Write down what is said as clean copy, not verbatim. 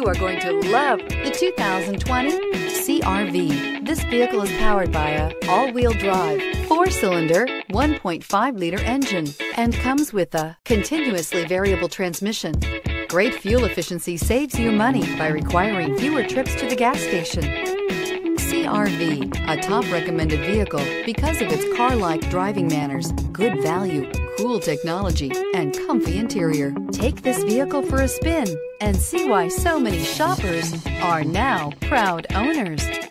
You are going to love the 2020 CR-V. This vehicle is powered by an all-wheel drive, 4-cylinder, 1.5-liter engine, and comes with a continuously variable transmission. Great fuel efficiency saves you money by requiring fewer trips to the gas station. CR-V, a top recommended vehicle because of its car-like driving manners, good value, cool technology, and comfy interior. Take this vehicle for a spin and see why so many shoppers are now proud owners.